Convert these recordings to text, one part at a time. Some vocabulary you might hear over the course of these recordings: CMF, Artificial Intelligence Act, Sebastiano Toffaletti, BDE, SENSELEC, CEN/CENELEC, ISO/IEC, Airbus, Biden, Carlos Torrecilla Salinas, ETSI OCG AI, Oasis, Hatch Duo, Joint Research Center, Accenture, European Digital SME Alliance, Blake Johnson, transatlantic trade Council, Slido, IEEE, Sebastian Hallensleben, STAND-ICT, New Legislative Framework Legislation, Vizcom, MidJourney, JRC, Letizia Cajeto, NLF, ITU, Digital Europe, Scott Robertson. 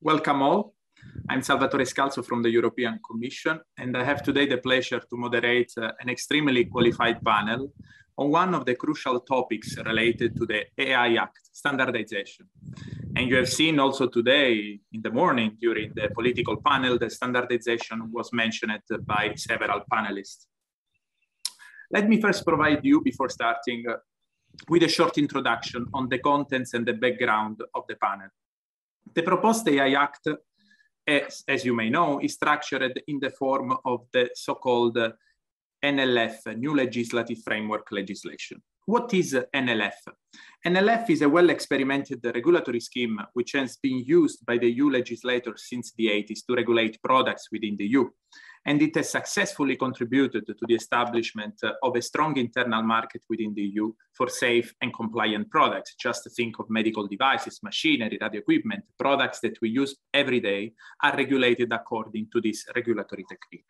Welcome all. I'm Salvatore Scalzo from the European Commission, and I have today the pleasure to moderate an extremely qualified panel on one of the crucial topics related to the AI Act, standardization. And you have seen also today in the morning during the political panel, the standardization was mentioned by several panelists. Let me first provide you, before starting, with a short introduction on the contents and the background of the panel. The proposed AI Act, as you may know, is structured in the form of the so-called NLF, New Legislative Framework Legislation. What is NLF? NLF is a well-experimented regulatory scheme which has been used by the EU legislators since the 80s to regulate products within the EU. And it has successfully contributed to the establishment of a strong internal market within the EU for safe and compliant products. Just think of medical devices, machinery, radio equipment, products that we use every day are regulated according to this regulatory technique.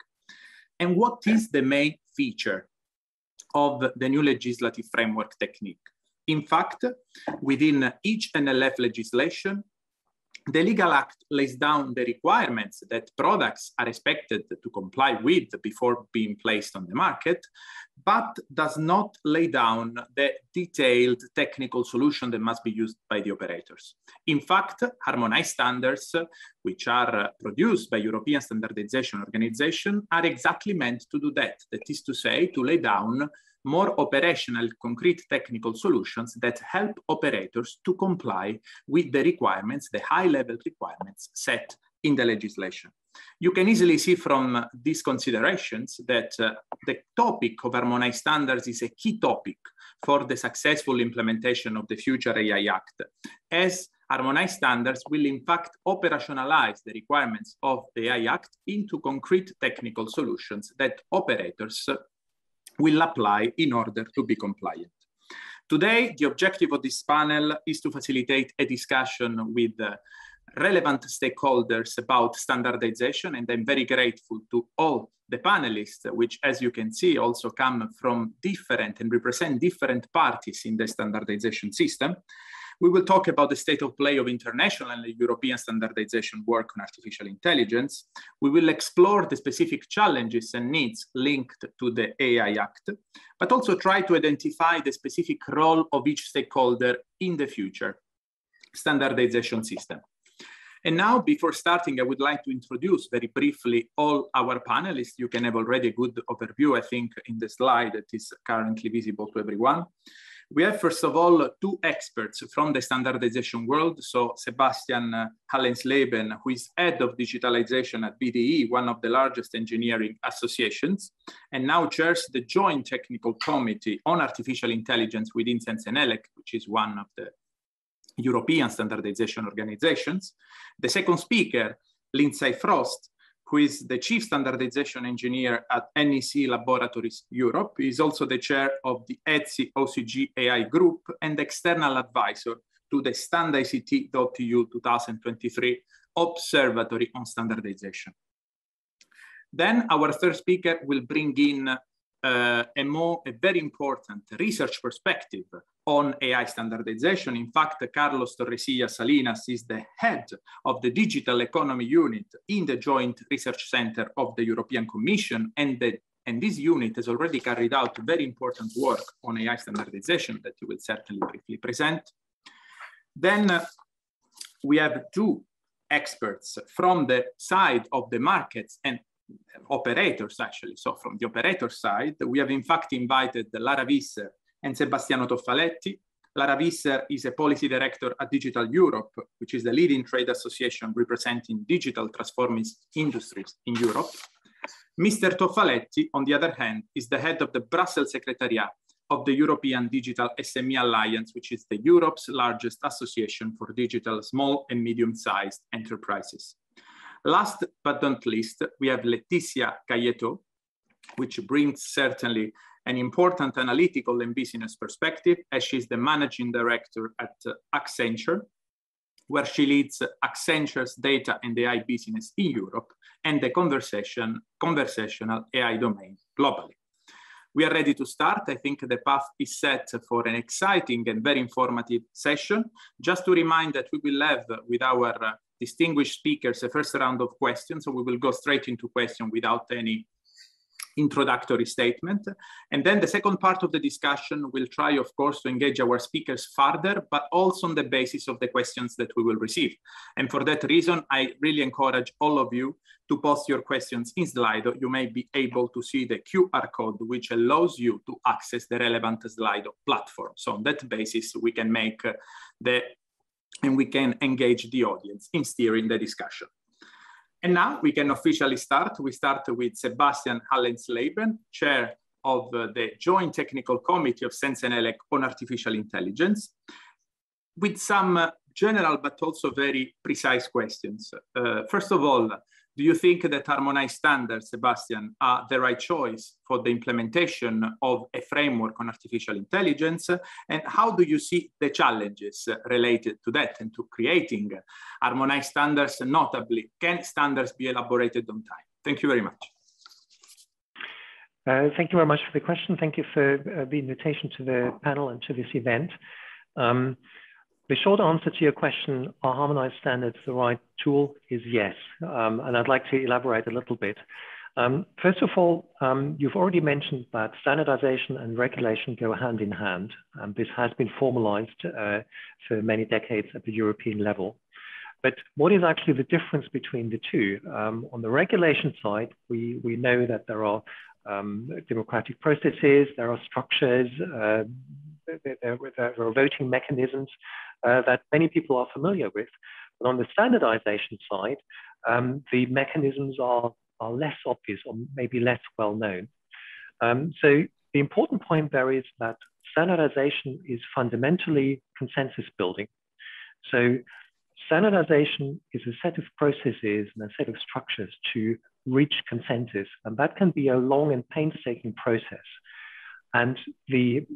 And what is the main feature of the new legislative framework technique? In fact, within each NLF legislation, the legal act lays down the requirements that products are expected to comply with before being placed on the market, but does not lay down the detailed technical solution that must be used by the operators. In fact, harmonized standards, which are produced by European Standardization Organization, are exactly meant to do that. That is to say, to lay down more operational, concrete technical solutions that help operators to comply with the requirements, the high-level requirements set in the legislation. You can easily see from these considerations that the topic of harmonized standards is a key topic for the successful implementation of the future AI Act, as harmonized standards will in fact operationalize the requirements of the AI Act into concrete technical solutions that operators will apply in order to be compliant. Today, the objective of this panel is to facilitate a discussion with relevant stakeholders about standardization, and I'm very grateful to all the panelists, which, as you can see, also come from different and represent different parties in the standardization system. We will talk about the state of play of international and European standardization work on artificial intelligence. We will explore the specific challenges and needs linked to the AI Act, but also try to identify the specific role of each stakeholder in the future standardization system. And now, before starting, I would like to introduce very briefly all our panelists. You can have already a good overview, I think, in the slide that is currently visible to everyone. We have, first of all, two experts from the standardization world. So Sebastian Hallensleben, who is head of digitalization at BDE, one of the largest engineering associations, and now chairs the Joint Technical Committee on Artificial Intelligence within CEN/CENELEC, which is one of the European standardization organizations. The second speaker, Lindsay Frost, who is the Chief Standardization Engineer at NEC Laboratories Europe. He is also the chair of the ETSI OCG AI group and external advisor to the standict.eu 2023 Observatory on Standardization. Then our third speaker will bring in a very important research perspective on AI standardization. In fact, Carlos Torrecilla Salinas is the head of the Digital Economy Unit in the Joint Research Center of the European Commission, and this unit has already carried out very important work on AI standardization that you will certainly briefly present. Then we have two experts from the side of the markets and operators, actually. So from the operator side, we have in fact invited Lara Visser and Sebastiano Toffaletti. Lara Visser is a policy director at Digital Europe, which is the leading trade association representing digital transforming industries in Europe. Mr. Toffaletti, on the other hand, is the head of the Brussels Secretariat of the European Digital SME Alliance, which is the Europe's largest association for digital small and medium-sized enterprises. Last but not least, we have Letizia Cajeto, which brings certainly an important analytical and business perspective, as she's the managing director at Accenture, where she leads Accenture's data and AI business in Europe and the conversational AI domain globally. We are ready to start. I think the path is set for an exciting and very informative session. Just to remind that we will have with our distinguished speakers a first round of questions. So we will go straight into questions without any introductory statement. And then the second part of the discussion will try, of course, to engage our speakers further, but also on the basis of the questions that we will receive. And for that reason, I really encourage all of you to post your questions in Slido. You may be able to see the QR code, which allows you to access the relevant Slido platform. So on that basis, we can make we can engage the audience in steering the discussion. And now we can officially start. We start with Sebastian Hallensleben, chair of the Joint Technical Committee of CEN/CENELEC on Artificial Intelligence, with some general but also very precise questions. First of all, do you think that harmonized standards, Sebastian, are the right choice for the implementation of a framework on artificial intelligence? And how do you see the challenges related to that and to creating harmonized standards, notably? Can standards be elaborated on time? Thank you very much. Thank you very much for the question. Thank you for the invitation to the panel and to this event. The short answer to your question, are harmonized standards the right tool, is yes. And I'd like to elaborate a little bit. First of all, you've already mentioned that standardization and regulation go hand in hand. This has been formalized for many decades at the European level. But what is actually the difference between the two? On the regulation side, we know that there are democratic processes, there are structures, there are voting mechanisms that many people are familiar with. But on the standardization side, the mechanisms are less obvious or maybe less well known. So the important point there is that standardization is fundamentally consensus building. So standardization is a set of processes and a set of structures to reach consensus. And that can be a long and painstaking process. And the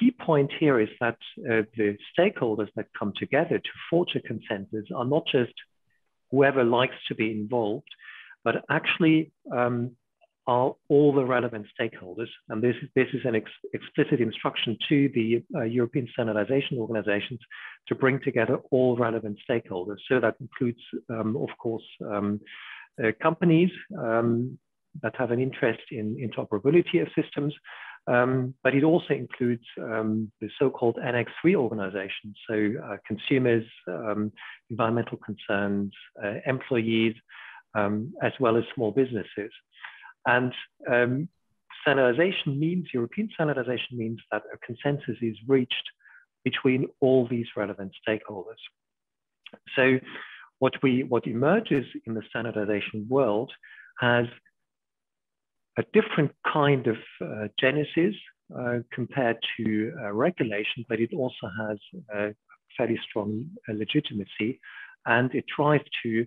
key point here is that the stakeholders that come together to forge a consensus are not just whoever likes to be involved, but actually are all the relevant stakeholders. And this is an explicit instruction to the European standardization organizations to bring together all relevant stakeholders. So that includes, of course, companies that have an interest in interoperability of systems. But it also includes the so-called Annex III organizations, so consumers, environmental concerns, employees, as well as small businesses. And European standardization means that a consensus is reached between all these relevant stakeholders. So what emerges in the standardization world has a different kind of genesis compared to regulation, but it also has a fairly strong legitimacy, and it tries to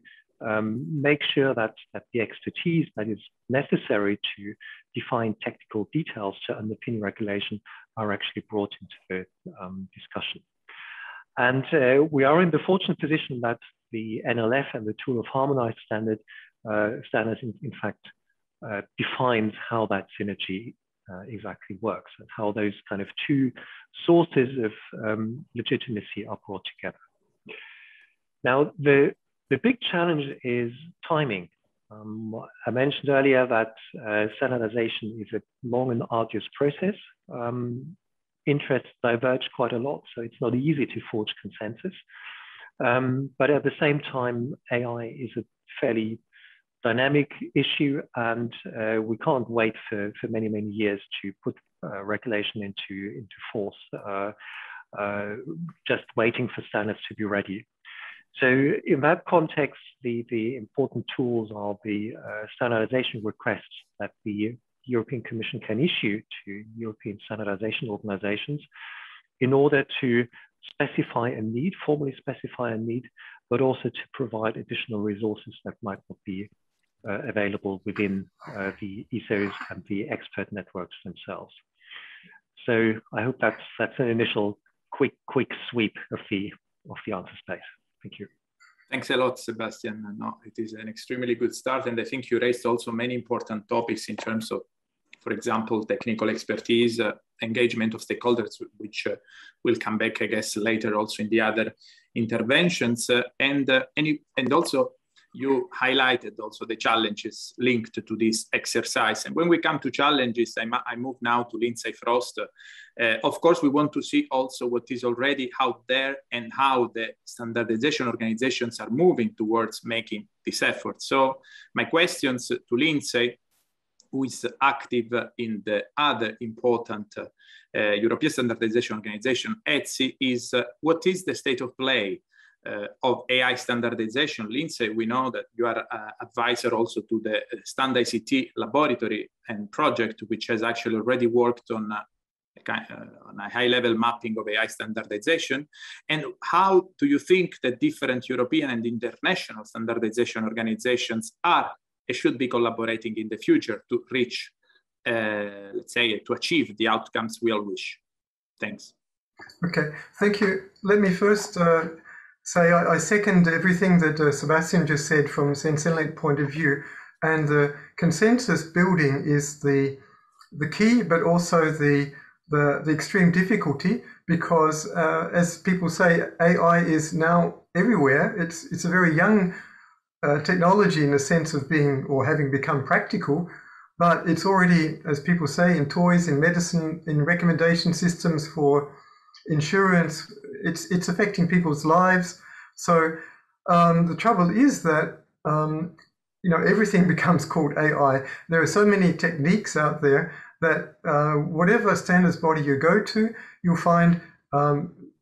make sure that the expertise that is necessary to define technical details to underpin regulation are actually brought into the discussion. And we are in the fortunate position that the NLF and the tool of harmonized standards in fact, defines how that synergy exactly works and how those kind of two sources of legitimacy are brought together. Now, the big challenge is timing. I mentioned earlier that standardization is a long and arduous process. Interests diverge quite a lot, so it's not easy to forge consensus. But at the same time, AI is a fairly dynamic issue, and we can't wait for many, many years to put regulation into force, just waiting for standards to be ready. So in that context, the important tools are the standardization requests that the European Commission can issue to European standardization organizations in order to specify a need, formally specify a need, but also to provide additional resources that might not be available within the ESOs and the expert networks themselves. So I hope that's an initial quick sweep of the answer space. Thank you. Thanks a lot, Sebastian. No, it is an extremely good start, and I think you raised also many important topics in terms of, for example, technical expertise, engagement of stakeholders, which will come back, I guess, later also in the other interventions, and also you highlighted also the challenges linked to this exercise. And when we come to challenges, I move now to Lindsay Frost. Of course, we want to see also what is already out there and how the standardization organizations are moving towards making this effort. So my questions to Lindsay, who is active in the other important European standardization organization, ETSI, is what is the state of play of AI standardization? Lindsay, we know that you are advisor also to the STAND-ICT laboratory and project, which has actually already worked on a high-level mapping of AI standardization. And how do you think that different European and international standardization organizations are and should be collaborating in the future to reach, let's say, to achieve the outcomes we all wish? Thanks. Okay, thank you. Let me first say I second everything that Sebastian just said from a CEN/CENELEC point of view, and the consensus building is the key, but also the extreme difficulty, because as people say, AI is now everywhere. It's a very young technology in the sense of being or having become practical, but it's already, as people say, in toys, in medicine, in recommendation systems for insurance. It's affecting people's lives. So the trouble is that you know, everything becomes called AI. There are so many techniques out there that whatever standards body you go to, you'll find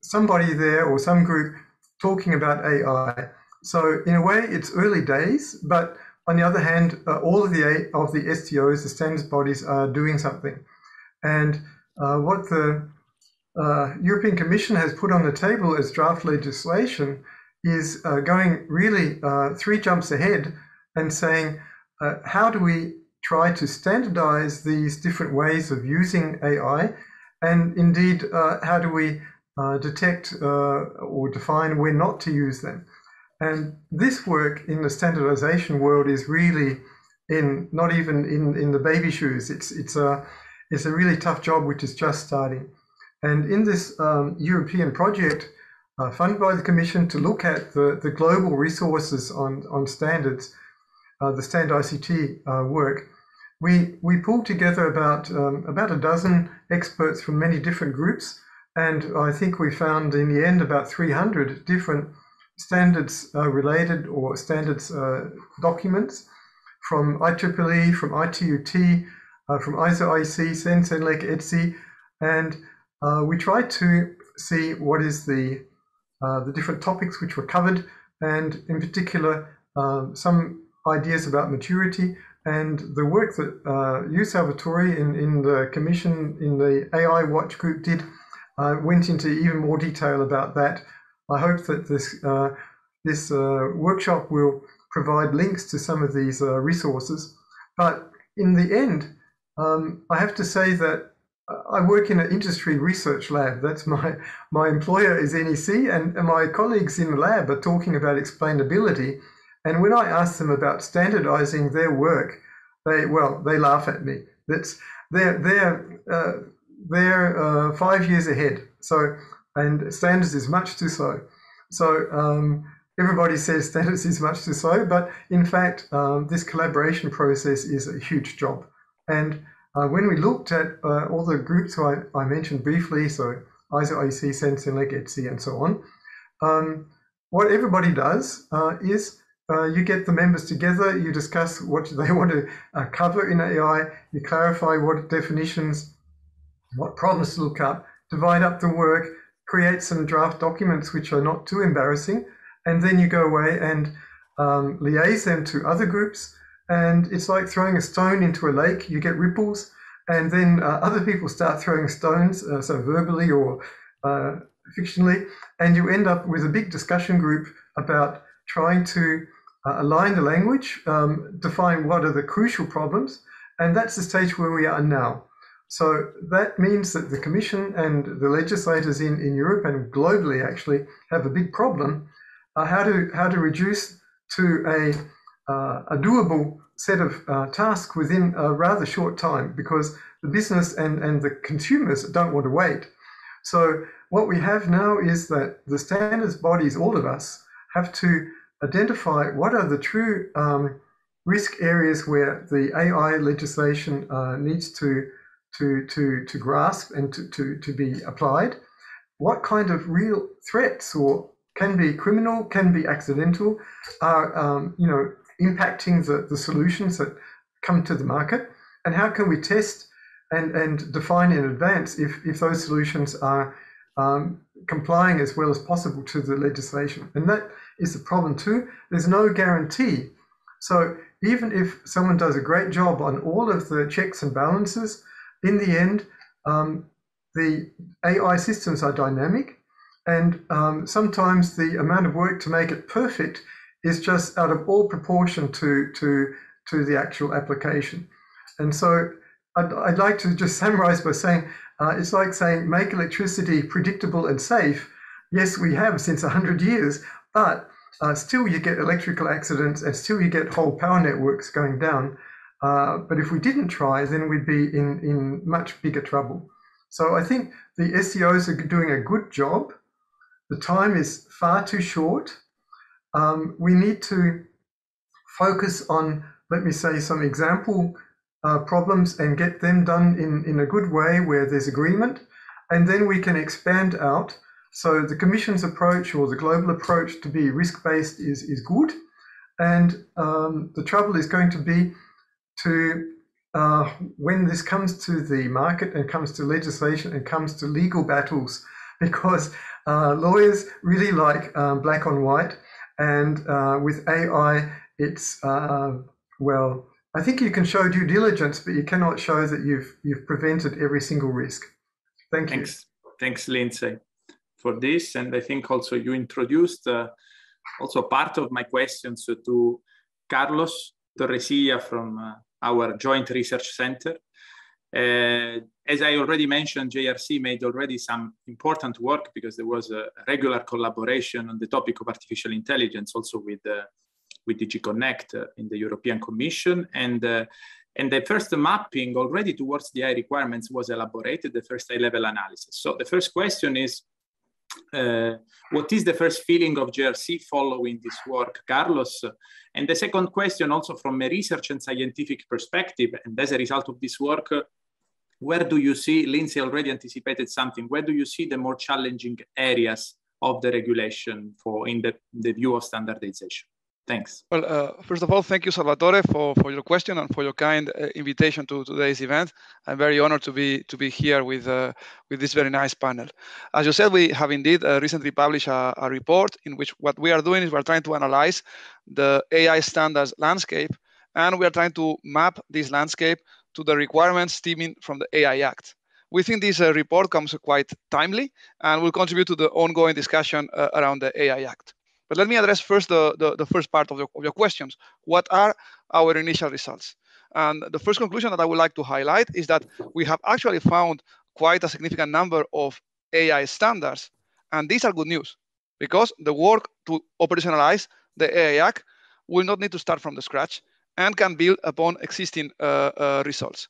somebody there or some group talking about AI. So in a way, it's early days, but on the other hand, all of the STOs, the standards bodies, are doing something. And what the European Commission has put on the table as draft legislation is going really 3 jumps ahead and saying, how do we try to standardize these different ways of using AI? And indeed, how do we detect or define when not to use them? And this work in the standardization world is really in, not even in the baby shoes. It's a really tough job, which is just starting. And in this European project funded by the Commission to look at the global resources on standards, the STAND-ICT work, we pulled together about a dozen experts from many different groups. And I think we found in the end about 300 different standards related or standards documents from IEEE, from ITU, from ISO/IEC, CEN/CENELEC, ETSI, and we tried to see what is the different topics which were covered, and in particular some ideas about maturity. And the work that you, Salvatore, in the Commission, in the AI Watch Group did went into even more detail about that. I hope that this workshop will provide links to some of these resources. But in the end, I have to say that I work in an industry research lab. That's my employer is NEC, and my colleagues in the lab are talking about explainability. And when I ask them about standardizing their work, they laugh at me. They're 5 years ahead. So, and standards is much too slow. So everybody says standards is much too slow, but in fact, this collaboration process is a huge job. And when we looked at all the groups who I mentioned briefly, so ISO/IEC, CEN/CENELEC, ETSI, and so on, what everybody does is you get the members together, you discuss what they want to cover in AI, you clarify what definitions, what problems to look up, divide up the work, create some draft documents which are not too embarrassing, and then you go away and liaise them to other groups. And it's like throwing a stone into a lake. You get ripples, and then other people start throwing stones, so verbally or fictionally, and you end up with a big discussion group about trying to align the language, define what are the crucial problems, and that's the stage where we are now. So that means that the Commission and the legislators in Europe and globally actually have a big problem how to reduce to a doable set of tasks within a rather short time, because the business and the consumers don't want to wait. So what we have now is that the standards bodies, all of us, have to identify what are the true risk areas where the AI legislation needs to grasp and to be applied. What kind of real threats, or can be criminal, can be accidental, are you know, impacting the solutions that come to the market, and how can we test and define in advance if those solutions are complying as well as possible to the legislation. And that is the problem too. There's no guarantee. So even if someone does a great job on all of the checks and balances, in the end, the AI systems are dynamic, and sometimes the amount of work to make it perfect is just out of all proportion to the actual application. And so I'd like to just summarize by saying, it's like saying make electricity predictable and safe. Yes, we have since 100 years, but still you get electrical accidents and still you get whole power networks going down. But if we didn't try, then we'd be in much bigger trouble. So I think the SEOs are doing a good job. The time is far too short. We need to focus on, let me say, some example problems and get them done in a good way where there's agreement. And then we can expand out. So the Commission's approach, or the global approach, to be risk-based is good. And the trouble is going to be to, when this comes to the market and comes to legislation and comes to legal battles, because lawyers really like black on white, and with AI, it's, well, I think you can show due diligence, but you cannot show that you've prevented every single risk. Thank you. Thanks, Lindsay, for this. And I think also you introduced also part of my questions to Carlos Torrecilla from our Joint Research Center. As I already mentioned, JRC made already some important work, because there was a regular collaboration on the topic of artificial intelligence, also with DigiConnect in the European Commission. And the first mapping already towards the AI requirements was elaborated, the first high-level analysis. So the first question is, what is the first feeling of JRC following this work, Carlos? And the second question, also from a research and scientific perspective, and as a result of this work, where do you see, Lindsay already anticipated something, where do you see the more challenging areas of the regulation for in the view of standardization? Thanks. Well, first of all, thank you, Salvatore, for your question and for your kind invitation to today's event. I'm very honored to be here with this very nice panel. As you said, we have indeed recently published a report in which what we are doing is we're trying to analyze the AI standards landscape, and we are trying to map this landscape to the requirements stemming from the AI Act. We think this report comes quite timely and will contribute to the ongoing discussion around the AI Act. But let me address first the first part of your questions. What are our initial results? And the first conclusion that I would like to highlight is that we have actually found quite a significant number of AI standards. And these are good news, because the work to operationalize the AI Act will not need to start from the scratch and can build upon existing results.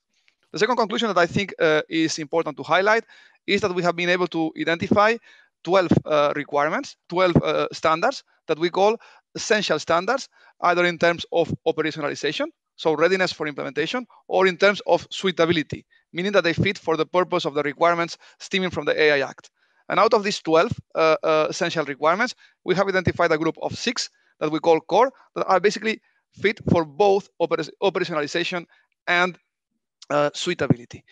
The second conclusion that I think is important to highlight is that we have been able to identify 12 requirements, 12 standards that we call essential standards, either in terms of operationalization, so readiness for implementation, or in terms of suitability, meaning that they fit for the purpose of the requirements stemming from the AI Act. And out of these 12 essential requirements, we have identified a group of 6 that we call core, that are basically fit for both operationalization and suitability.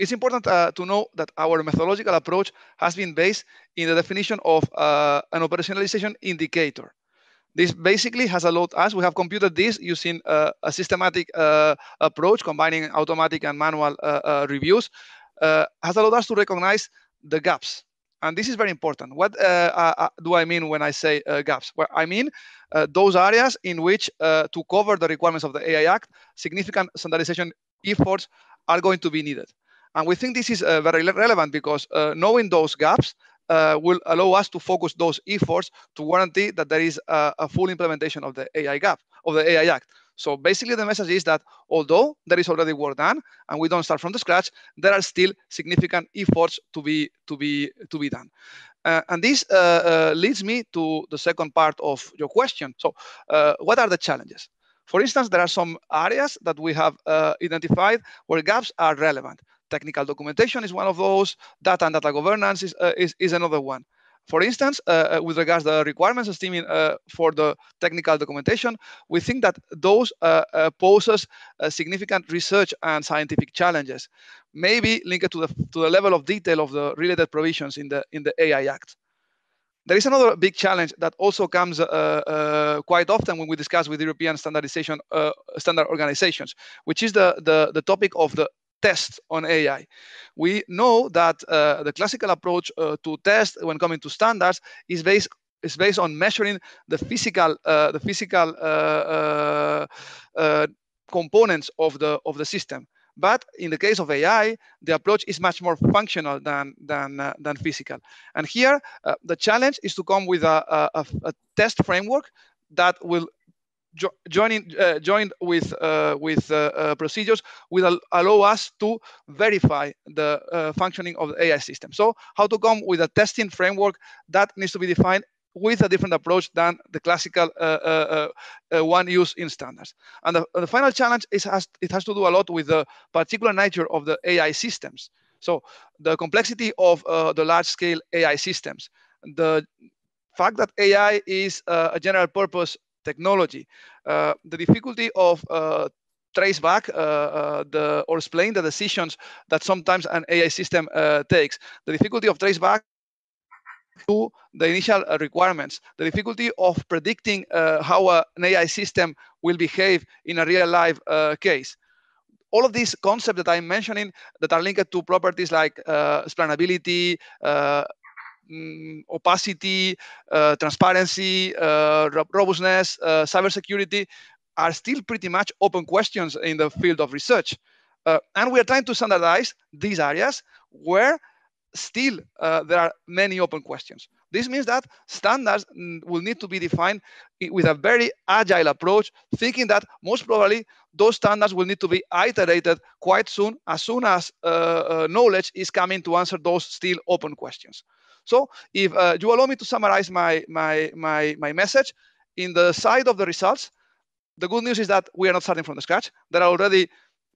It's important to know that our methodological approach has been based in the definition of an operationalization indicator. This basically has allowed us, we have computed this using a systematic approach, combining automatic and manual reviews, has allowed us to recognize the gaps. And this is very important. What do I mean when I say gaps? Well, I mean those areas in which, to cover the requirements of the AI Act, significant standardization efforts are going to be needed. And we think this is very relevant, because knowing those gaps will allow us to focus those efforts to guarantee that there is a full implementation of the AI Act. So basically the message is that although there is already work done and we don't start from the scratch, there are still significant efforts to be done. And this leads me to the second part of your question. So what are the challenges? For instance, there are some areas that we have identified where gaps are relevant. Technical documentation is one of those, data and data governance is another one. For instance, with regards to the requirements estimating for the technical documentation, we think that those poses significant research and scientific challenges, maybe linked to the level of detail of the related provisions in the AI Act. There is another big challenge that also comes quite often when we discuss with European standardization standard organizations, which is the topic of the tests on AI. We know that the classical approach to test when coming to standards is based on measuring the physical components of the system. But in the case of AI, the approach is much more functional than physical. And here, the challenge is to come with a test framework that will joined with procedures will allow us to verify the functioning of the AI system. So how to come with a testing framework that needs to be defined with a different approach than the classical one used in standards. And the final challenge has to do a lot with the particular nature of the AI systems. So the complexity of the large-scale AI systems, the fact that AI is a general-purpose technology, the difficulty of trace back or explain the decisions that sometimes an AI system takes, the difficulty of trace back to the initial requirements, the difficulty of predicting how an AI system will behave in a real life case. All of these concepts that I'm mentioning that are linked to properties like explainability, opacity, transparency, robustness, cybersecurity are still pretty much open questions in the field of research. And we are trying to standardize these areas where still there are many open questions. This means that standards will need to be defined with a very agile approach, thinking that most probably those standards will need to be iterated quite soon as knowledge is coming to answer those still open questions. So if you allow me to summarize my message, in the side of the results, the good news is that we are not starting from the scratch. There are already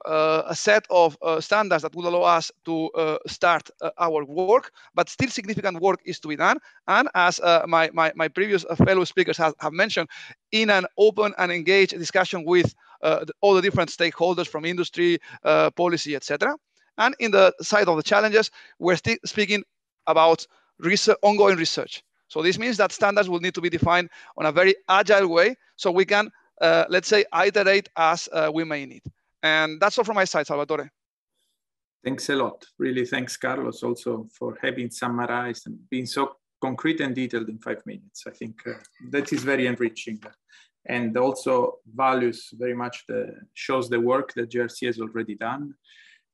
a set of standards that will allow us to start our work, but still significant work is to be done. And as my previous fellow speakers have mentioned, in an open and engaged discussion with all the different stakeholders from industry, policy, etc. And in the side of the challenges, we're still speaking about ongoing research. So this means that standards will need to be defined on a very agile way so we can, let's say, iterate as we may need. And that's all from my side, Salvatore. Thanks a lot. Really, thanks, Carlos, also for having summarized and being so concrete and detailed in 5 minutes. I think that is very enriching and also values very much, shows the work that GRC has already done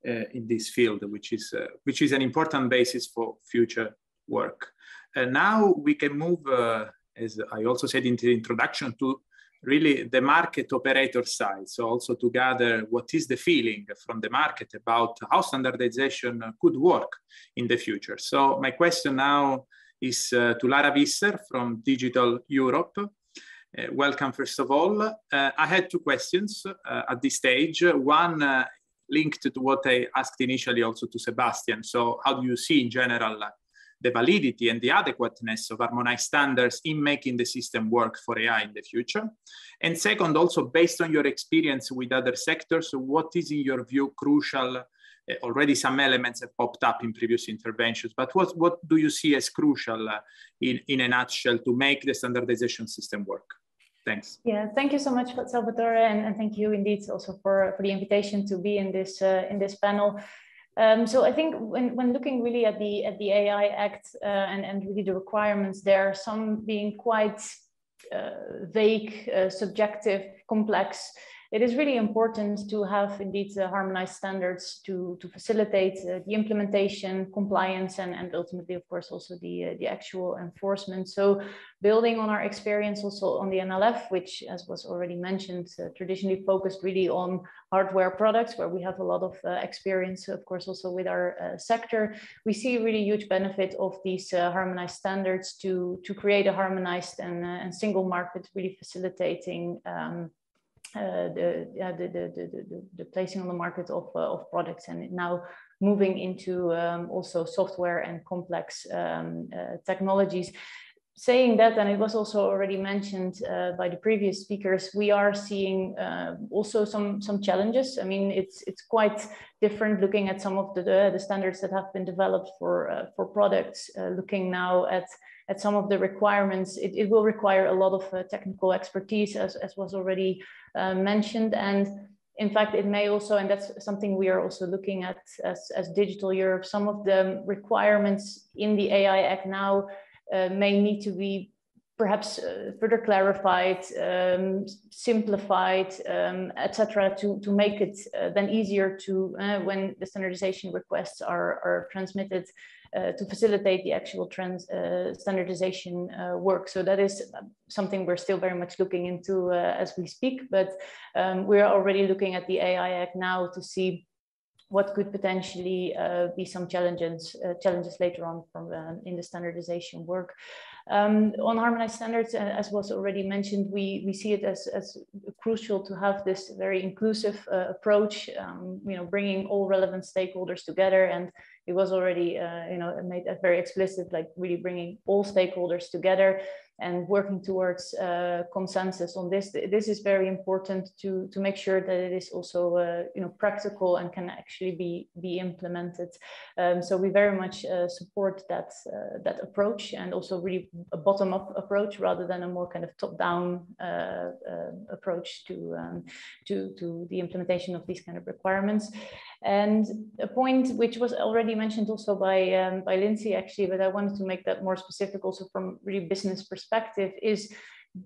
in this field, which is an important basis for future work. Now we can move, as I also said in the introduction, to really the market operator side. So also to gather what is the feeling from the market about how standardization could work in the future. So my question now is to Lara Visser from Digital Europe. Welcome, first of all. I had two questions at this stage. One linked to what I asked initially also to Sebastian. So how do you see in general the validity and the adequateness of harmonized standards in making the system work for AI in the future? And second, also based on your experience with other sectors, what is in your view crucial? Already some elements have popped up in previous interventions, but what do you see as crucial in a nutshell to make the standardization system work? Thanks. Yeah, thank you so much, Salvatore, and thank you indeed also for the invitation to be in this panel. So I think when looking really at the AI Act and really the requirements there, some being quite vague, subjective, complex, it is really important to have indeed harmonized standards to facilitate the implementation, compliance, and ultimately, of course, also the actual enforcement. So building on our experience also on the NLF, which, as was already mentioned, traditionally focused really on hardware products, where we have a lot of experience, of course, also with our sector, we see really huge benefit of these harmonized standards to create a harmonized and single market, really facilitating the placing on the market of products, and now moving into also software and complex technologies. Saying that, and it was also already mentioned by the previous speakers, we are seeing also some challenges. I mean, it's quite different looking at some of the standards that have been developed for products, looking now at some of the requirements. It will require a lot of technical expertise, as was already mentioned. And in fact, it may also, and that's something we are also looking at as Digital Europe, some of the requirements in the AI Act now may need to be perhaps further clarified, simplified, etc., to make it then easier to, when the standardization requests are transmitted, to facilitate the actual standardization work. So that is something we're still very much looking into as we speak, but we're already looking at the AI Act now to see what could potentially be some challenges later on from in the standardization work. On harmonized standards, as was already mentioned, we see it as crucial to have this very inclusive approach, you know, bringing all relevant stakeholders together. And it was already, you know, made that very explicit, like really bringing all stakeholders together and working towards consensus on this. This is very important to make sure that it is also, you know, practical and can actually be implemented. So we very much support that approach, and also really a bottom-up approach rather than a more kind of top-down approach to the implementation of these kind of requirements. And a point which was already mentioned also by Lindsay, actually, but I wanted to make that more specific also from really business perspective, is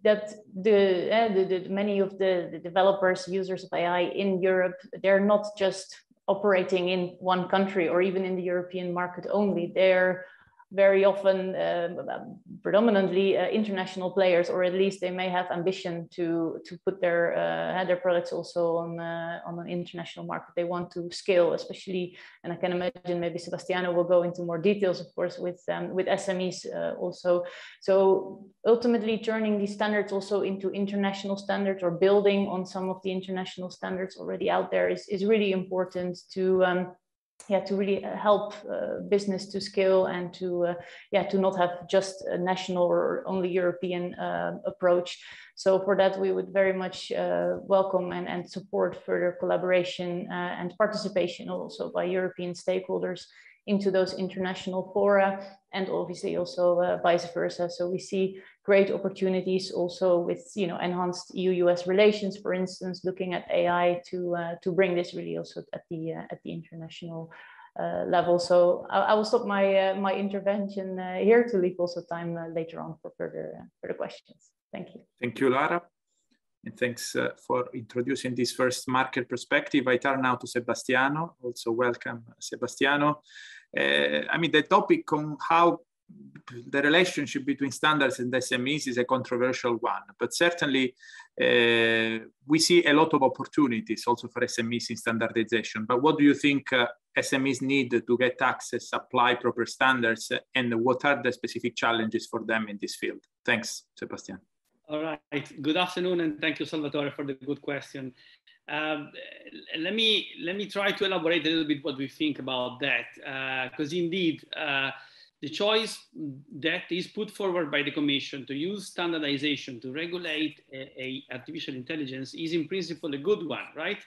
that the many of the developers, users of AI in Europe, they're not just operating in one country or even in the European market only. They're very often predominantly international players, or at least they may have ambition to put their products also on an international market. They want to scale, especially, and I can imagine maybe Sebastiano will go into more details, of course, with SMEs also. So ultimately turning these standards also into international standards, or building on some of the international standards already out there, is really important to really help business to scale, and to not have just a national or only European approach. So for that, we would very much welcome and support further collaboration and participation also by European stakeholders into those international fora, and obviously also vice versa. So we see great opportunities also with, you know, enhanced EU-US relations, for instance, looking at AI to bring this really also at the international level. So I will stop my intervention here to leave also time later on for further questions. Thank you. Thank you, Lara, and thanks for introducing this first market perspective. I turn now to Sebastiano. Also welcome, Sebastiano. I mean, the topic on how the relationship between standards and SMEs is a controversial one, but certainly we see a lot of opportunities also for SMEs in standardization. But what do you think SMEs need to get access, apply proper standards, and what are the specific challenges for them in this field? Thanks, Sebastian. All right. Good afternoon, and thank you, Salvatore, for the good question. Let me try to elaborate a little bit what we think about that, because indeed, the choice that is put forward by the Commission to use standardization to regulate a artificial intelligence is in principle a good one, right?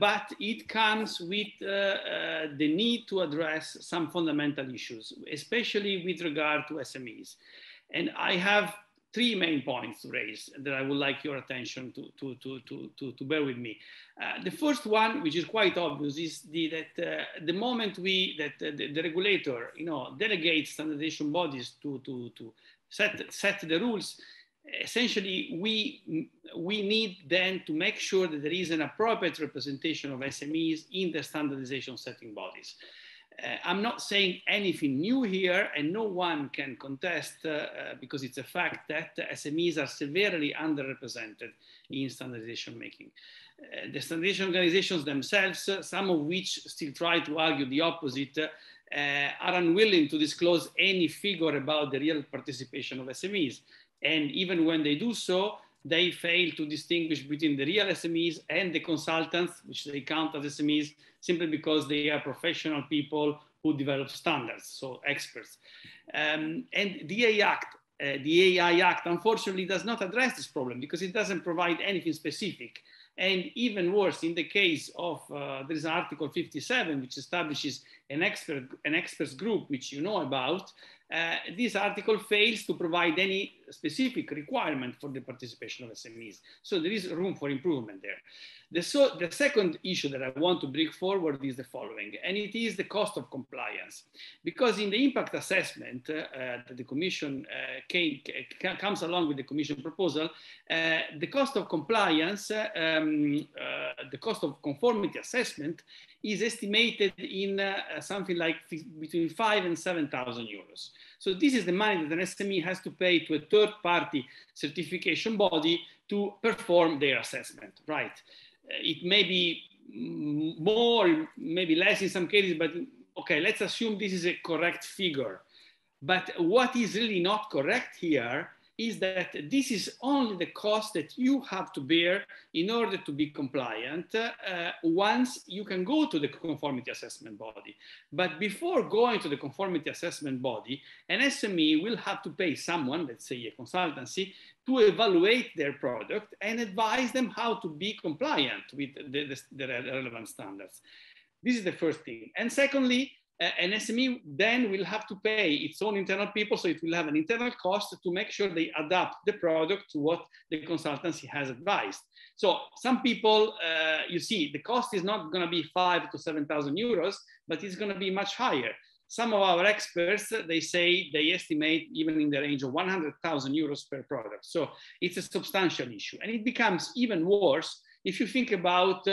But it comes with the need to address some fundamental issues, especially with regard to SMEs. And I have three main points to raise that I would like your attention to bear with me. The first one, which is quite obvious, is the moment the regulator, you know, delegates standardization bodies to set the rules, essentially we need then to make sure that there is an appropriate representation of SMEs in the standardization setting bodies. I'm not saying anything new here, and no one can contest because it's a fact that SMEs are severely underrepresented in standardization making. The standardization organizations themselves, some of which still try to argue the opposite, are unwilling to disclose any figure about the real participation of SMEs. And even when they do so, they fail to distinguish between the real SMEs and the consultants, which they count as SMEs, simply because they are professional people who develop standards, so experts. And the AI Act, unfortunately, does not address this problem because it doesn't provide anything specific. And even worse, in the case of, there is an Article 57, which establishes an experts group, which you know about. This article fails to provide any specific requirement for the participation of SMEs. So there is room for improvement there. The second issue that I want to bring forward is the following, and it is the cost of compliance. Because in the impact assessment that the Commission comes along with the Commission proposal, the cost of compliance, the cost of conformity assessment is estimated in something like between 5,000 and 7,000 euros. So this is the money that an SME has to pay to a third-party certification body to perform their assessment, right? It may be more, maybe less in some cases, but okay, let's assume this is a correct figure. But what is really not correct here is that this is only the cost that you have to bear in order to be compliant once you can go to the conformity assessment body. But before going to the conformity assessment body, an SME will have to pay someone, let's say a consultancy, to evaluate their product and advise them how to be compliant with the relevant standards. This is the first thing. And secondly, an SME then will have to pay its own internal people, so it will have an internal cost to make sure they adapt the product to what the consultancy has advised. So some people, you see, the cost is not going to be 5,000 to 7,000 euros, but it's going to be much higher. Some of our experts, they say they estimate even in the range of 100,000 euros per product. So it's a substantial issue, and it becomes even worse if you think about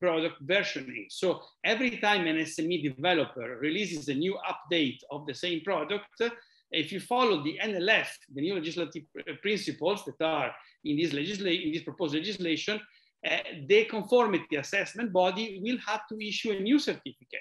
product versioning. So every time an SME developer releases a new update of the same product, if you follow the NLF, the new legislative principles that are in this proposed legislation, the conformity assessment body will have to issue a new certificate.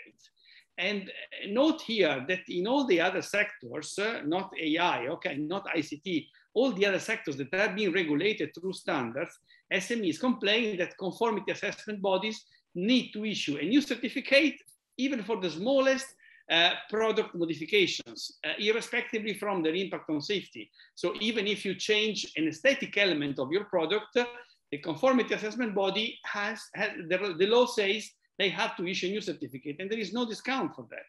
And note here that in all the other sectors, not AI, okay, not ICT, all the other sectors that are being regulated through standards, SMEs complain that conformity assessment bodies need to issue a new certificate, even for the smallest product modifications, irrespectively from their impact on safety. So even if you change an aesthetic element of your product, the conformity assessment body has the law says they have to issue a new certificate, and there is no discount for that.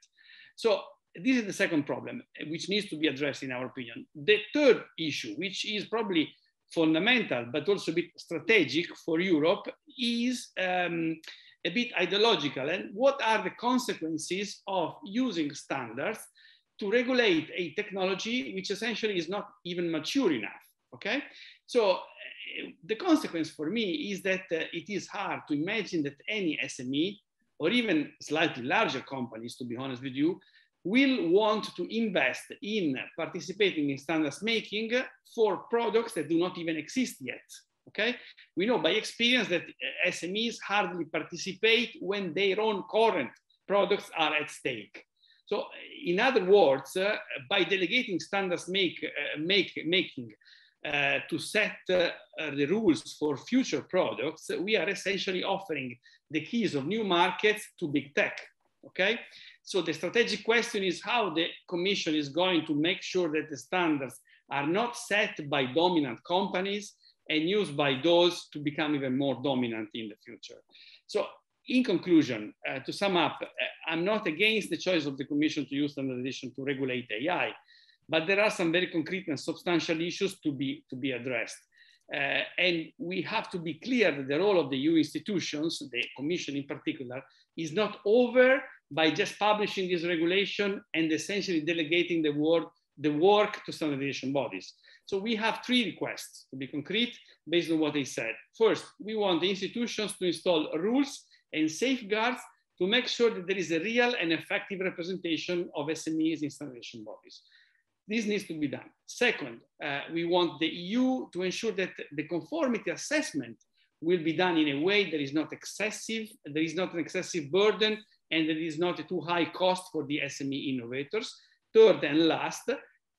So this is the second problem, which needs to be addressed in our opinion. The third issue, which is probably fundamental, but also a bit strategic for Europe, is a bit ideological. And what are the consequences of using standards to regulate a technology which essentially is not even mature enough, okay? So the consequence for me is that it is hard to imagine that any SME, or even slightly larger companies, to be honest with you, will want to invest in participating in standards making for products that do not even exist yet, okay? We know by experience that SMEs hardly participate when their own current products are at stake. So in other words, by delegating standards making to set the rules for future products, we are essentially offering the keys of new markets to big tech, okay? So the strategic question is how the Commission is going to make sure that the standards are not set by dominant companies and used by those to become even more dominant in the future. So in conclusion, to sum up, I'm not against the choice of the Commission to use standardization to regulate AI, but there are some very concrete and substantial issues to be addressed. And we have to be clear that the role of the EU institutions, the Commission in particular, is not over by just publishing this regulation and essentially delegating the work to standardization bodies. So we have three requests, to be concrete, based on what they said. First, we want the institutions to install rules and safeguards to make sure that there is a real and effective representation of SMEs in standardization bodies. This needs to be done. Second, we want the EU to ensure that the conformity assessment will be done in a way that is not excessive, there is not an excessive burden, and that is not a too high cost for the SME innovators. Third and last,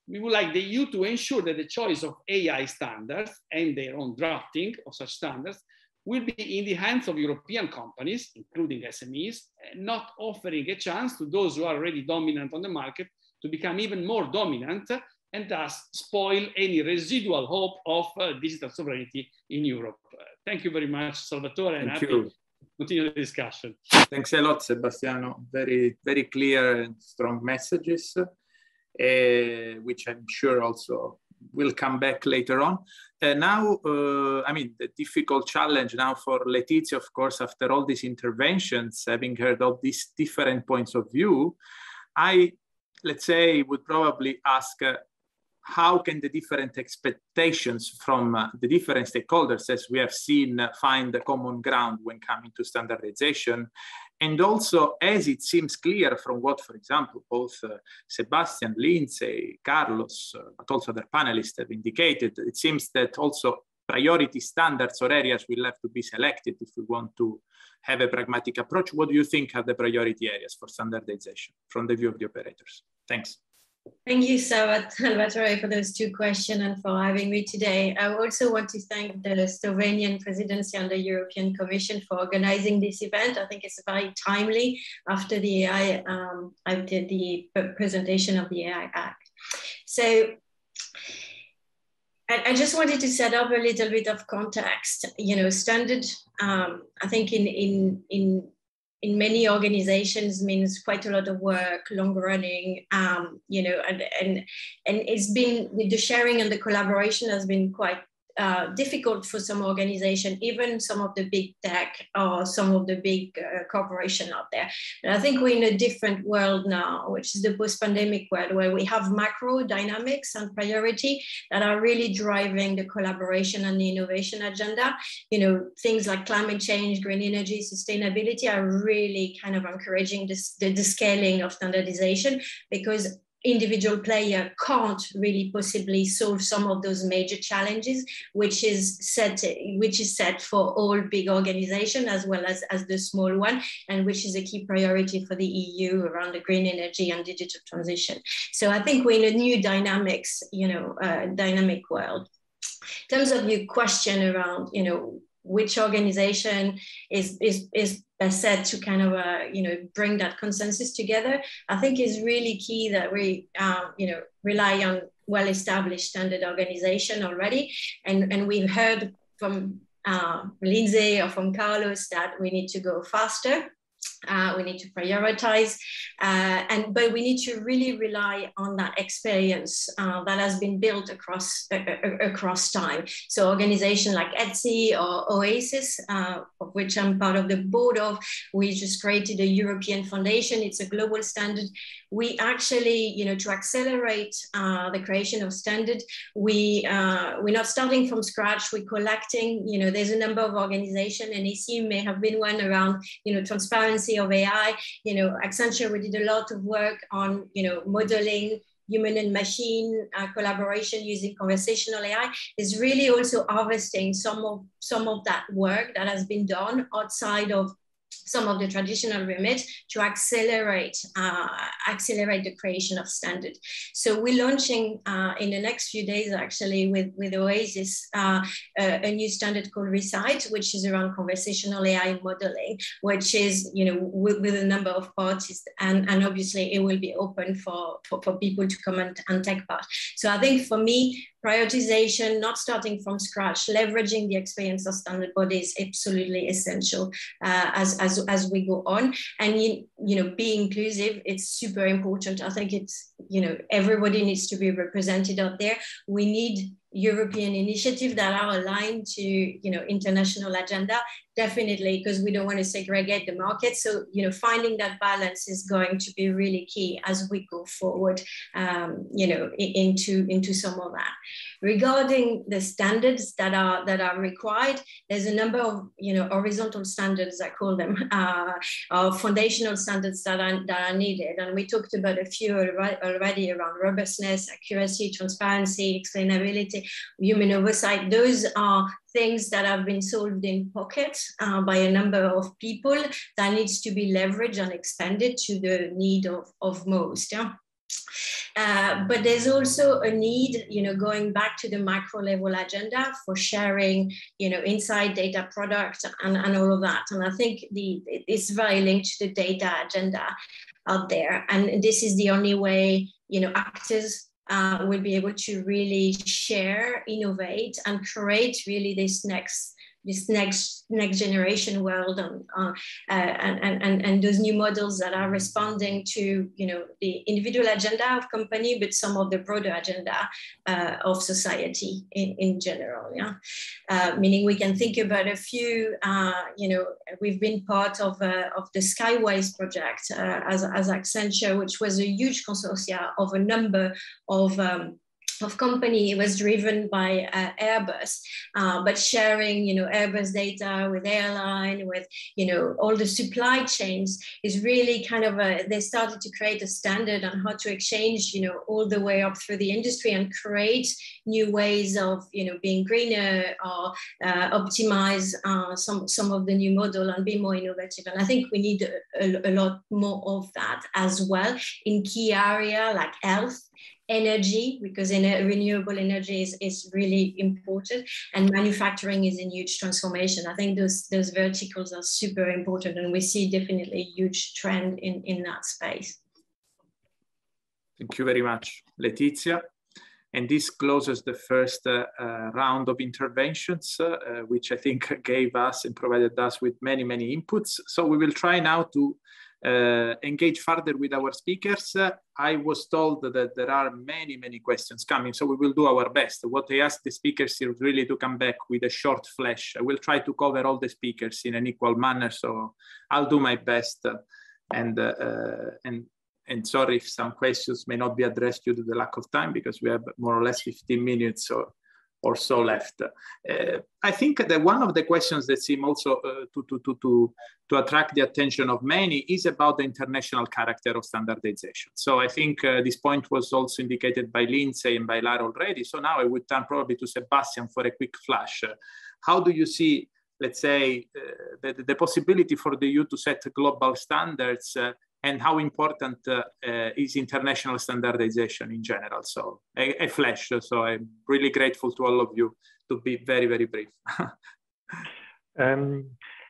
we would like the EU to ensure that the choice of AI standards and their own drafting of such standards will be in the hands of European companies, including SMEs, not offering a chance to those who are already dominant on the market to become even more dominant and thus spoil any residual hope of digital sovereignty in Europe. Thank you very much, Salvatore, and happy to continue the discussion. Thanks a lot, Sebastiano. Very clear and strong messages, which I'm sure also will come back later on. I mean, the difficult challenge now for Letizia, of course, after all these interventions, having heard all these different points of view, I, let's say, would probably ask how can the different expectations from the different stakeholders, as we have seen, find the common ground when coming to standardization? And also, as it seems clear from what, for example, both Sebastian, Lindsay, Carlos, but also other panelists have indicated, it seems that also priority standards or areas will have to be selected if we want to have a pragmatic approach. What do you think are the priority areas for standardization from the view of the operators? Thanks. Thank you so much, Salvatore, for those two questions and for having me today. I also want to thank the Slovenian presidency and the European Commission for organizing this event. I think it's very timely after the AI, after the presentation of the AI Act. So I just wanted to set up a little bit of context. You know, standard, I think in many organizations means quite a lot of work, long running, you know, and it's been, the sharing and the collaboration has been quite difficult for some organization, even some of the big tech or some of the big corporation out there. And I think we're in a different world now, which is the post-pandemic world, where we have macro dynamics and priority that are really driving the collaboration and the innovation agenda. You know, things like climate change, green energy, sustainability are really kind of encouraging this, the scaling of standardization, because individual player can't really possibly solve some of those major challenges, which is set for all big organizations as well as the small one, and which is a key priority for the EU around the green energy and digital transition. So I think we're in a new dynamics, you know, dynamic world. In terms of your question around, you know, which organization is best set to kind of, you know, bring that consensus together, I think is really key that we, you know, rely on well-established standard organization already. And we've heard from Lindsay or from Carlos that we need to go faster. We need to prioritize, but we need to really rely on that experience that has been built across time. So organizations like ETSI or Oasis, of which I'm part of the board of, we just created a European foundation. It's a global standard. We actually, you know, to accelerate the creation of standard, we're not starting from scratch. We're collecting, you know, there's a number of organizations, and EC may have been one around, you know, transparency of AI. You know, Accenture, we did a lot of work on, you know, modeling human and machine collaboration using conversational AI, is really also harvesting some of that work that has been done outside of some of the traditional remit to accelerate the creation of standard. So we're launching in the next few days, actually, with Oasis, a new standard called Recite, which is around conversational AI modeling, which is, you know, with a number of parties, and obviously it will be open for people to come and take part. So I think for me, prioritization, not starting from scratch, leveraging the experience of standard bodies is absolutely essential as we go on. And, you know, being inclusive, it's super important. I think it's, you know, everybody needs to be represented out there. We need European initiatives that are aligned to, you know, international agenda, definitely, because we don't want to segregate the market. So, you know, finding that balance is going to be really key as we go forward, you know, into some of that. Regarding the standards that are required, there's a number of, you know, horizontal standards, I call them, or foundational standards that are needed. And we talked about a few already around robustness, accuracy, transparency, explainability, human oversight. Those are things that have been solved in pockets by a number of people that needs to be leveraged and expanded to the need of most. Yeah? But there's also a need, you know, going back to the macro level agenda for sharing, you know, inside data products and all of that. And I think it's very linked to the data agenda out there. And this is the only way, you know, actors will be able to really share, innovate, and create really this next generation world, and those new models that are responding to, you know, the individual agenda of company, but some of the broader agenda of society in general. Yeah, meaning we can think about a few. You know, we've been part of the Skywise project as Accenture, which was a huge consortia of a number of company. It was driven by Airbus, but sharing, you know, Airbus data with airline, with, you know, all the supply chains is really kind of they started to create a standard on how to exchange, you know, all the way up through the industry and create new ways of, you know, being greener or optimize some of the new model and be more innovative. And I think we need a lot more of that as well in key area like health, energy, because renewable energy is really important, and manufacturing is in huge transformation. I think those verticals are super important, and we see definitely a huge trend in that space. Thank you very much, Letizia. And this closes the first round of interventions, which I think gave us and provided us with many, many inputs. So we will try now to engage further with our speakers. I was told that there are many, many questions coming, so we will do our best. What I ask the speakers is really to come back with a short flash. I will try to cover all the speakers in an equal manner, so I'll do my best. And sorry if some questions may not be addressed due to the lack of time, because we have more or less 15 minutes or so left. I think that one of the questions that seem also to attract the attention of many is about the international character of standardization. So I think this point was also indicated by Lindsay and by Lara already. So now I would turn probably to Sebastian for a quick flash. How do you see, let's say, the possibility for the EU to set global standards, and how important is international standardization in general? So a flash. So I'm really grateful to all of you to be very, very brief.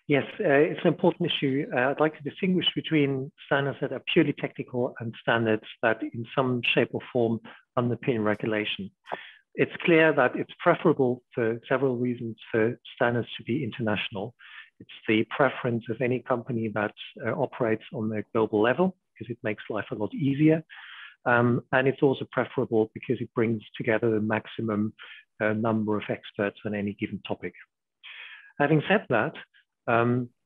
Yes, it's an important issue. I'd like to distinguish between standards that are purely technical and standards that in some shape or form underpin regulation. It's clear that it's preferable for several reasons for standards to be international. It's the preference of any company that operates on a global level because it makes life a lot easier. And it's also preferable because it brings together the maximum number of experts on any given topic. Having said that,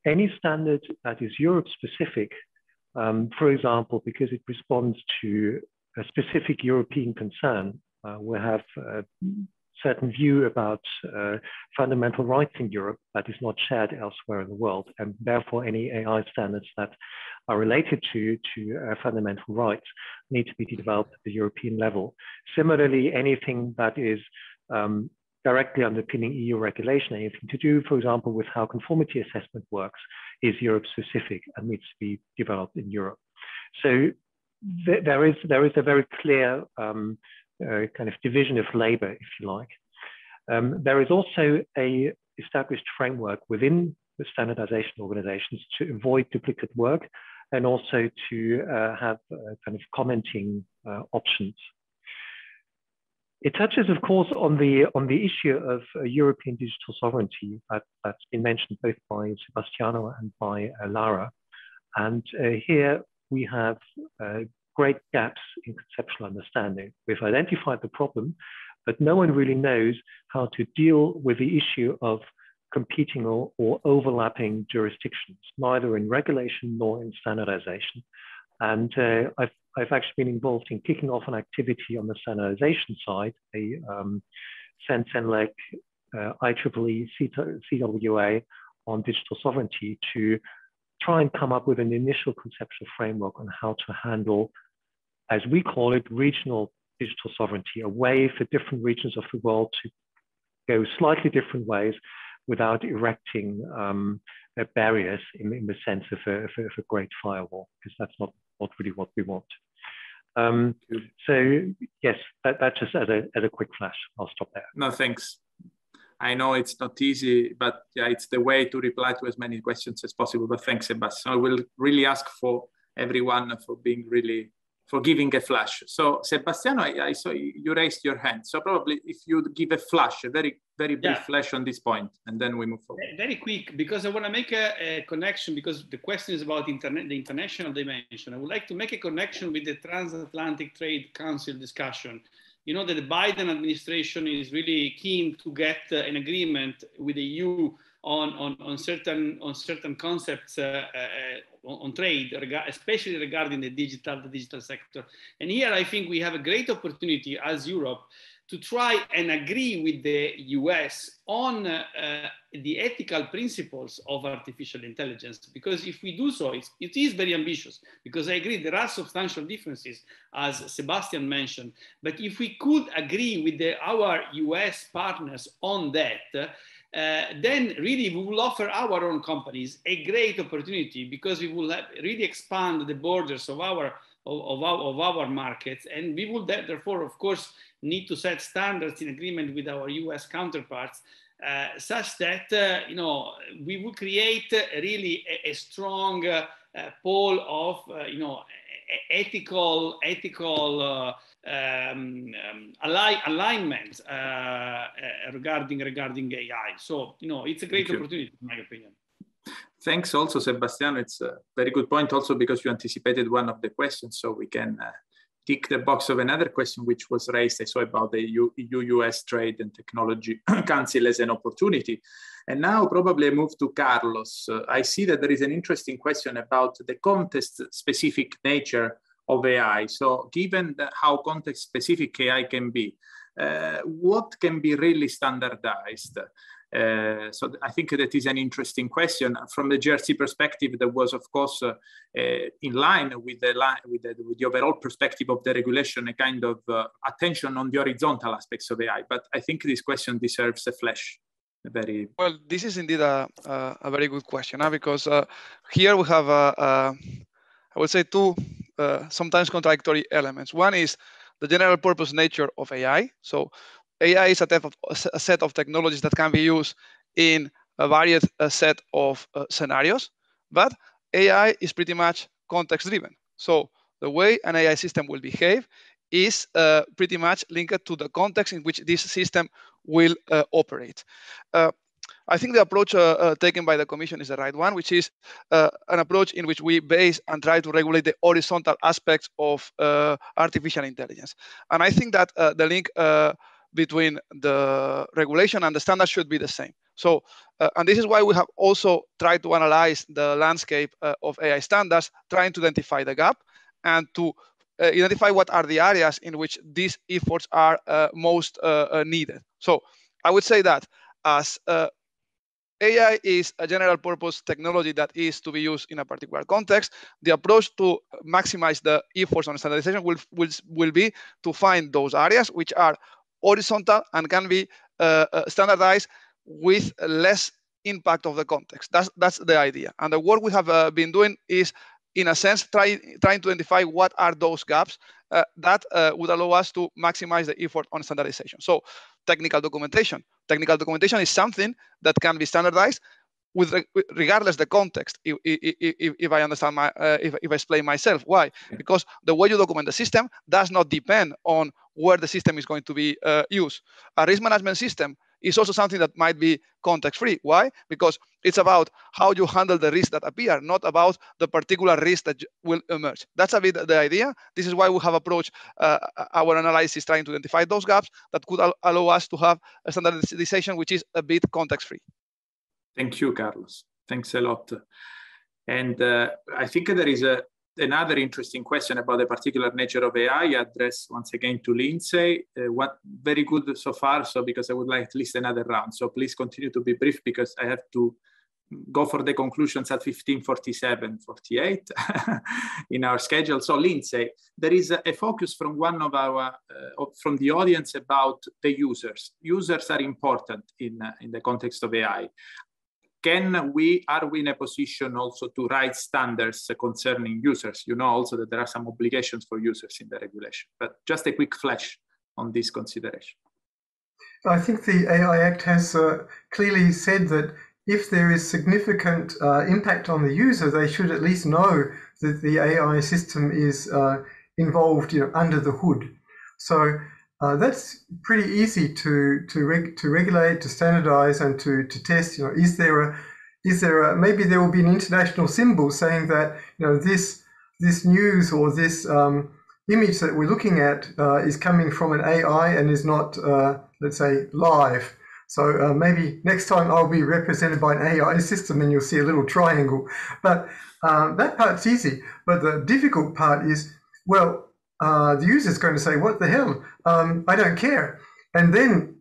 any standard that is Europe specific, for example, because it responds to a specific European concern, will have certain view about fundamental rights in Europe that is not shared elsewhere in the world, and therefore any AI standards that are related to fundamental rights need to be developed at the European level. Similarly, anything that is directly underpinning EU regulation, anything to do, for example, with how conformity assessment works, is Europe specific and needs to be developed in Europe. So there is a very clear kind of division of labor, if you like. There is also a established framework within the standardization organizations to avoid duplicate work and also to have kind of commenting options. It touches, of course, on the issue of European digital sovereignty that's been mentioned both by Sebastiano and by Lara. And here we have great gaps in conceptual understanding. We've identified the problem, but no one really knows how to deal with the issue of competing or overlapping jurisdictions, neither in regulation nor in standardization. And I've actually been involved in kicking off an activity on the standardization side, a CEN/CENELEC IEEE CWA on digital sovereignty, to try and come up with an initial conceptual framework on how to handle, as we call it, regional digital sovereignty, a way for different regions of the world to go slightly different ways without erecting barriers in the sense of a great firewall, because that's not really what we want. So yes, that's just as a quick flash. I'll stop there. No, thanks. I know it's not easy, but yeah, it's the way to reply to as many questions as possible. But thanks, Sebastian. I will really ask for everyone for being really, for giving a flash. So Sebastiano, I saw you raised your hand. So probably if you give a flash, a very brief flash on this point, and then we move forward. Very quick, because I want to make a connection, because the question is about the international dimension. I would like to make a connection with the transatlantic trade Council discussion. You know that the Biden administration is really keen to get an agreement with the EU on certain concepts on trade, especially regarding the digital sector. And here I think we have a great opportunity as Europe to try and agree with the US on the ethical principles of artificial intelligence. Because if we do so, it is very ambitious, because I agree there are substantial differences, as Sebastian mentioned. But if we could agree with our US partners on that, then really we will offer our own companies a great opportunity, because we will really expand the borders of our markets, and we will therefore, of course, need to set standards in agreement with our US counterparts, such that you know, we will create really a strong pole of you know, ethical alignment regarding AI. So you know, it's a great opportunity, in my opinion. Thanks also, Sebastiano. It's a very good point also, because you anticipated one of the questions, so we can tick the box of another question which was raised, I saw, about the EU-US Trade and Technology Council as an opportunity. And now probably I move to Carlos. I see that there is an interesting question about the context-specific nature of AI. So given how context-specific AI can be, what can be really standardized? So I think that is an interesting question. From the GRC perspective, that was, of course, in line with the overall perspective of the regulation, a kind of attention on the horizontal aspects of AI. But I think this question deserves a flash. Well, this is indeed a very good question, because here we have, I would say, two sometimes contradictory elements. One is the general purpose nature of AI. So AI is a set of technologies that can be used in a varied set of scenarios, but AI is pretty much context-driven. So the way an AI system will behave is pretty much linked to the context in which this system will operate. I think the approach taken by the Commission is the right one, which is an approach in which we base and try to regulate the horizontal aspects of artificial intelligence. And I think that the link between the regulation and the standard should be the same. So, and this is why we have also tried to analyze the landscape of AI standards, trying to identify the gap and to identify what are the areas in which these efforts are most needed. So I would say that as AI is a general purpose technology that is to be used in a particular context, the approach to maximize the efforts on standardization will be to find those areas which are horizontal and can be standardized with less impact of the context. That's the idea. And the work we have been doing is, in a sense, trying to identify what are those gaps that would allow us to maximize the effort on standardization. So technical documentation. Technical documentation is something that can be standardized regardless the context, if I understand if I explain myself. Why? Because the way you document the system does not depend on where the system is going to be used. A risk management system is also something that might be context-free. Why? Because it's about how you handle the risks that appear, not about the particular risk that will emerge. That's a bit the idea. This is why we have approached our analysis trying to identify those gaps that could allow us to have a standardization which is a bit context-free. Thank you, Carlos. Thanks a lot. And I think there is another interesting question about the particular nature of AI, addressed once again to Lindsay. What very good so far, so because I would like at least another round. So please continue to be brief because I have to go for the conclusions at 15:47, 48 in our schedule. So Lindsay, there is a focus from one of our, from the audience about the users. Users are important in the context of AI. Are we in a position also to write standards concerning users? You know also that there are some obligations for users in the regulation, but just a quick flash on this consideration. I think the AI Act has clearly said that if there is significant impact on the user, they should at least know that the AI system is involved, you know, under the hood. So that's pretty easy to regulate, to standardize, and to test. You know, is there a, maybe there will be an international symbol saying that, you know, this news or this image that we're looking at is coming from an AI and is not, let's say, live. So maybe next time I'll be represented by an AI system and you'll see a little triangle. But that part's easy. But the difficult part is, well, the user's going to say, what the hell? I don't care. And then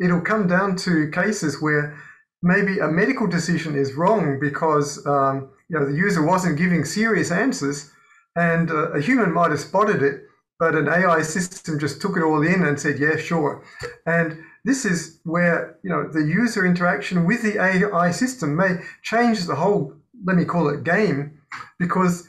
it'll come down to cases where maybe a medical decision is wrong because you know, the user wasn't giving serious answers, and a human might have spotted it, but an AI system just took it all in and said, yeah, sure. And this is where, you know, the user interaction with the AI system may change the whole, let me call it, game, because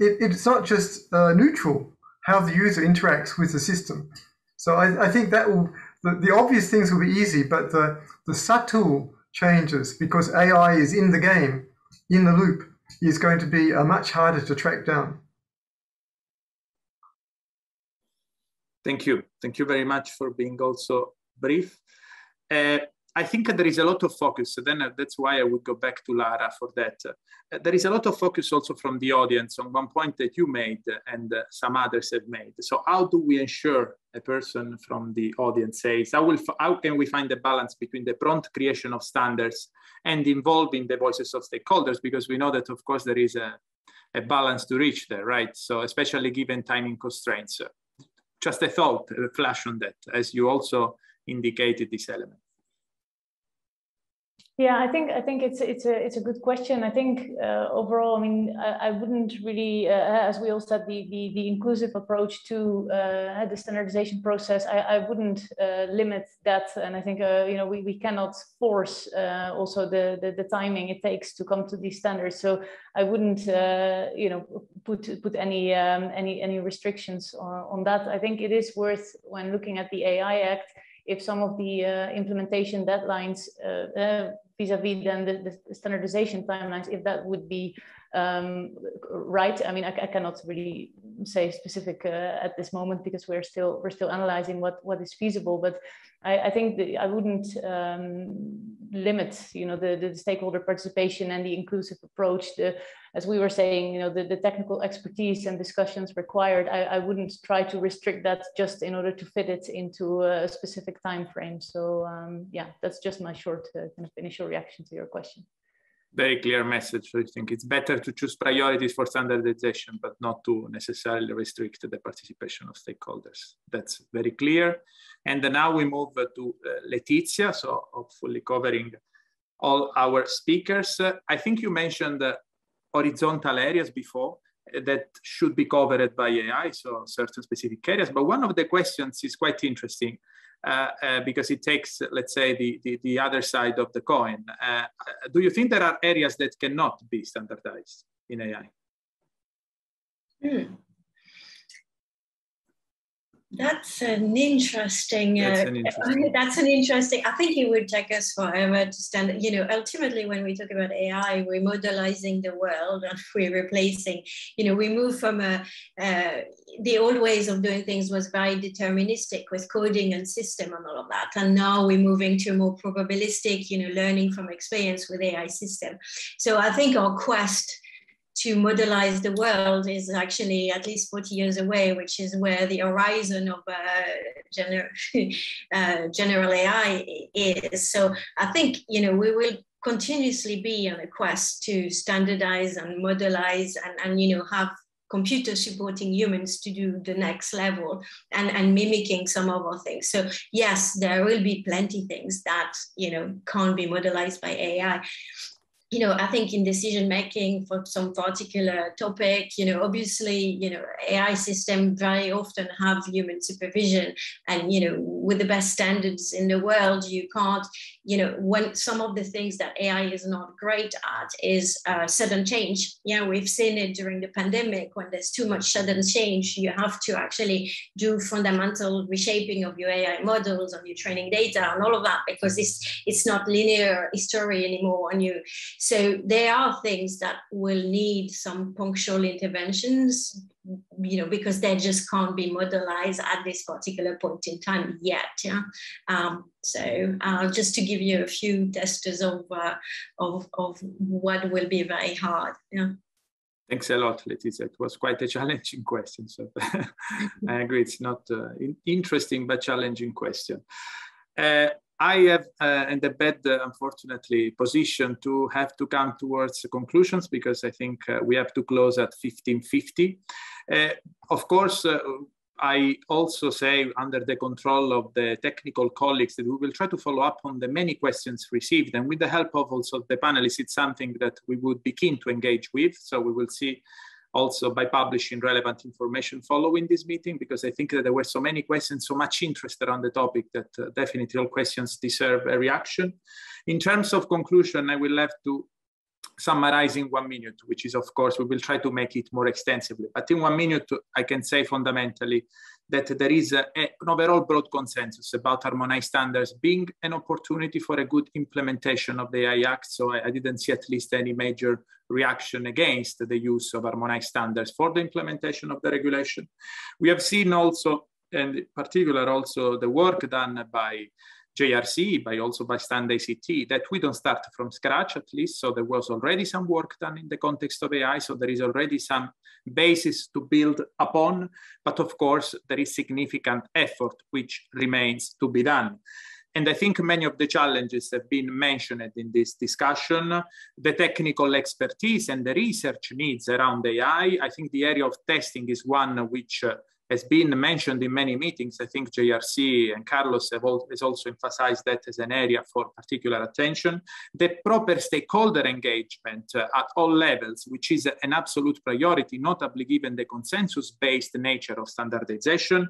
it's not just neutral how the user interacts with the system. So I think that will, the obvious things will be easy, but the subtle changes, because AI is in the game, in the loop, is going to be much harder to track down. Thank you. Thank you very much for being also brief. I think there is a lot of focus, so then that's why I would go back to Lara for that. There is a lot of focus also from the audience on one point that you made and some others have made. So how do we ensure, a person from the audience says, how can we find the balance between the prompt creation of standards and involving the voices of stakeholders? Because we know that, of course, there is a balance to reach there, right? So especially given timing constraints. Just a thought, a flash on that, as you also indicated this element. Yeah, I think it's a good question. I think overall, I mean, I wouldn't really, as we all said, the inclusive approach to the standardization process. I wouldn't limit that, and I think you know, we cannot force also the timing it takes to come to these standards. So I wouldn't you know, put any restrictions on that. I think it is worth, when looking at the AI Act, if some of the implementation deadlines vis-à-vis then the standardization timelines, if that would be right. I mean, I cannot really say specific at this moment because we're still analyzing what is feasible. But I think I wouldn't limit, you know, the stakeholder participation and the inclusive approach. As we were saying, you know, the technical expertise and discussions required. I wouldn't try to restrict that just in order to fit it into a specific time frame. So yeah, that's just my short kind of initial reaction to your question. Very clear message. I think it's better to choose priorities for standardization, but not to necessarily restrict the participation of stakeholders. That's very clear. And now we move to Letizia, so hopefully covering all our speakers. I think you mentioned horizontal areas before that should be covered by AI, so certain specific areas. But one of the questions is quite interesting. Because it takes, let's say, the other side of the coin. Do you think there are areas that cannot be standardized in AI? Hmm. That's an interesting. I think it would take us forever to stand. You know, ultimately, when we talk about AI, we're modelizing the world, and we're replacing. You know, we move from the old ways of doing things was very deterministic with coding and system and all of that, and now we're moving to more probabilistic. You know, learning from experience with AI system. So I think our quest to modelize the world is actually at least 40 years away, which is where the horizon of general AI is. So I think, you know, we will continuously be on a quest to standardize and modelize and you know, have computer supporting humans to do the next level and mimicking some of our things. So yes, there will be plenty things that, you know, can't be modelized by AI. You know, I think in decision making for some particular topic, you know, obviously, you know, AI systems very often have human supervision, and you know, with the best standards in the world, you can't, you know, when some of the things that AI is not great at is sudden change. Yeah, we've seen it during the pandemic when there's too much sudden change. You have to actually do fundamental reshaping of your AI models, of your training data, and all of that, because it's not linear history anymore, and you. So there are things that will need some punctual interventions, you know, because they just can't be modelized at this particular point in time yet. Yeah. So just to give you a few testers of what will be very hard. Yeah. Thanks a lot, Letizia. It was quite a challenging question. So I agree, it's not interesting but challenging question. I have in the bad, unfortunately, position to have to come towards conclusions, because I think we have to close at 15:50. Of course, I also say, under the control of the technical colleagues, that we will try to follow up on the many questions received, and with the help of also the panelists, it's something that we would be keen to engage with. So we will see also by publishing relevant information following this meeting, because I think that there were so many questions, so much interest around the topic, that definitely all questions deserve a reaction. In terms of conclusion, I will have to summarize in 1 minute, which is, of course, we will try to make it more extensively. But in 1 minute, I can say fundamentally that there is an overall broad consensus about harmonized standards being an opportunity for a good implementation of the AI Act. So I didn't see at least any major reaction against the use of harmonized standards for the implementation of the regulation. We have seen also, and in particular also the work done by JRC, by also by StandICT, that we don't start from scratch at least. So there was already some work done in the context of AI. So there is already some basis to build upon. But of course, there is significant effort which remains to be done. And I think many of the challenges have been mentioned in this discussion. The technical expertise and the research needs around AI. I think the area of testing is one which has been mentioned in many meetings. I think JRC and Carlos have also emphasized that as an area for particular attention. The proper stakeholder engagement at all levels, which is an absolute priority, notably given the consensus-based nature of standardization,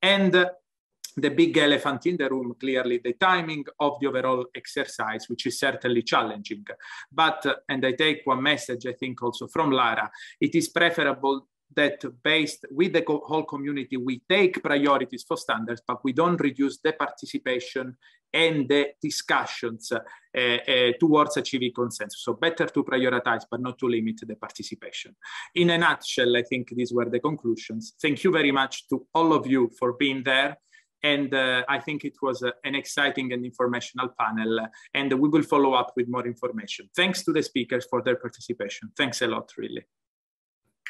and the big elephant in the room, clearly the timing of the overall exercise, which is certainly challenging. But, and I take one message, I think also from Lara, it is preferable that based with the whole community, we take priorities for standards, but we don't reduce the participation and the discussions towards achieving consensus. So better to prioritize, but not to limit the participation. In a nutshell, I think these were the conclusions. Thank you very much to all of you for being there. And I think it was an exciting and informational panel, and we will follow up with more information. Thanks to the speakers for their participation. Thanks a lot, really.